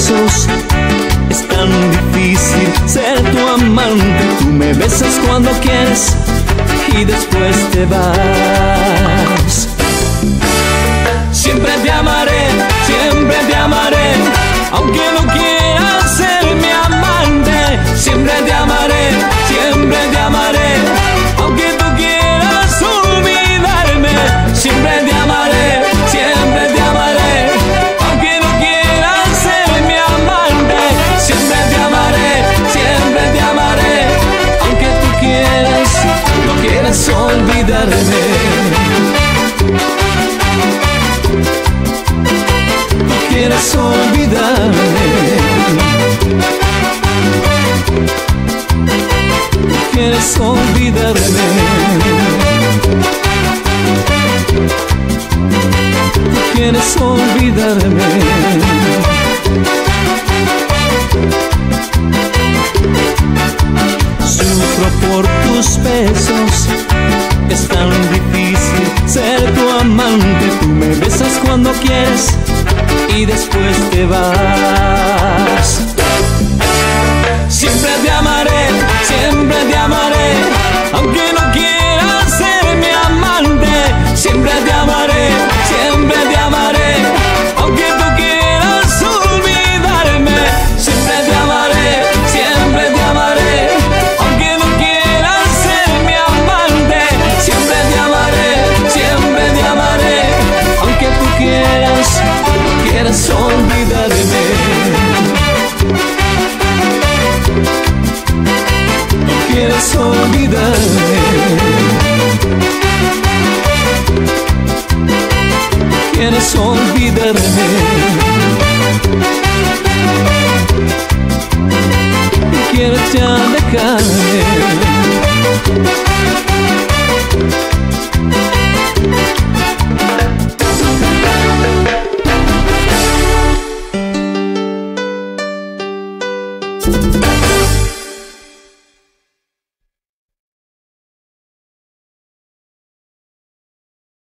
besos. Es tan difícil ser tu amante. Tú me besas cuando quieres y después te vas. Siempre te amaré, siempre te amaré, aunque no quieras ser mi amante. Siempre te amaré, siempre te amaré, aunque tú quieras olvidarme. Siempre te amaré, siempre te amaré, aunque no quieras ser mi amante. Siempre te amaré, siempre te amaré, aunque tú quieras, no quieras olvidarme. No quieras olvidarme, no quieras olvidarme, no quieras olvidarme, sufro por tus besos, es tan difícil ser tu amante, tú me besas cuando quieres y después te vas. Siempre te amaré, siempre te amaré, aunque no quieras ser mi amante. Siempre te amaré, siempre te amaré, aunque tú quieras olvidarme. Siempre te amaré, siempre te amaré, aunque no quieras ser mi amante. Siempre te amaré, siempre te amaré, aunque tú quieras, no quieras olvidarme. No quieras olvidarme. No quieras olvidarme. No quieras ya dejarme.